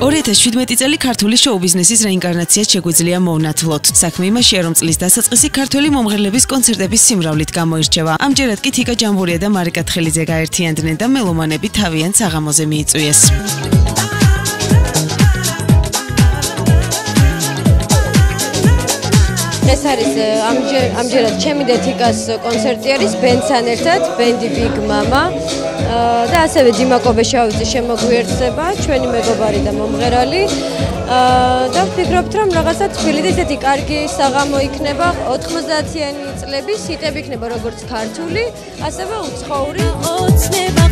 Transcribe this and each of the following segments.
Orete șuidmetițele cartuli show businessis reincarnația Chegudzlia Monatlot. Sakmima Sherums lista sasqisi cartuli momgherlebis koncertebis simravlit gamoircheva. Amjerat ki Tika Jamburia da Marika Tkhelidze gaertiyanდნენ da melomanebit tavien sagamoze miitsuies. ეს არის ამჯერად ჩემი და თიკას კონცერტი არის ბენდთან ერთად, ბენდი Big Mama და ასევე დიმა კობეშაუძის შემოგვიერთდება, ჩვენი მეგობარი და მომღერალი და ვფიქრობთ რომ რაღაცა თბილი და ისეთი კარგი საღამო იქნება 90-იანი წლების ჰიტები იქნება როგორც ქართული, ასევე უცხოური ოცნება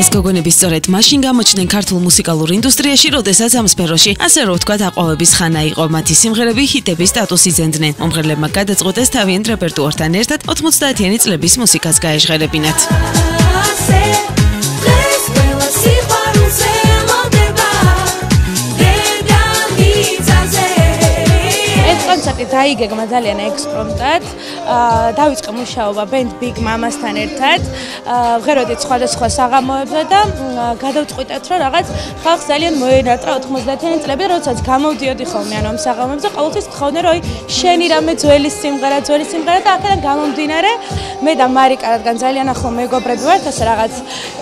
Escogonebis სწორედ მაშინ გამოჩნდნენ ქართულ მუსიკალურ ინდუსტრიაში, როდესაც ამ სფეროში, ასე რომ ვთქვათ, აყვავების ხანა იყო, მათი სიმღერები ჰიტების სტატუსს იძენდნენ. მომღერლებმა გადაწყვიტეს თავიანთ რეპერტუართან ერთად 90-იანი წლების მუსიკას გაეჟღერებინათ. Daigegma ძალიან ექსპრომტად დავიწყე მუშაობა ბენდ Big Mama-სთან ერთად ვღეროდით სხვადასხვა საღამოებზე და გადავწყვიტეთ რომ რაღაც ხალხს ძალიან მოენატრა 90-იანი წლები როდესაც გამოვდიოდი ხოლმე ამ საღამოებზე ყოველთვის გქონდა რომ შენი რამე ძველი სიმღერა და აქედან გამომდინარე მე და მარიკა რადგან ძალიან ახლო მეგობრები ვართ ასე რაღაც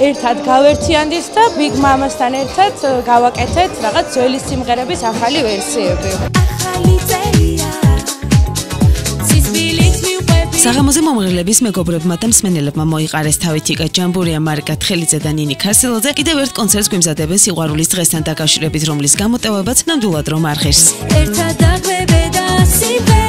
ერთად გავერთიანდით და Big Mama-სთან ერთად გავაკეთეთ რაღაც ძველი სიმღერების ახალი ვერსიები საღამოზე მომღერლების მეგობრებმა და მსმენელებმა მოიყარეს თავი Tika Jamburia, Marika Tkhelidze და Nini Kaseladzე კიდევ ერთ კონცერტს გვიმზადებენ სიყვარულის დღესთან დაკავშირებით, რომლის გამოტევებაც ნამდვილად რომ არ ღირს.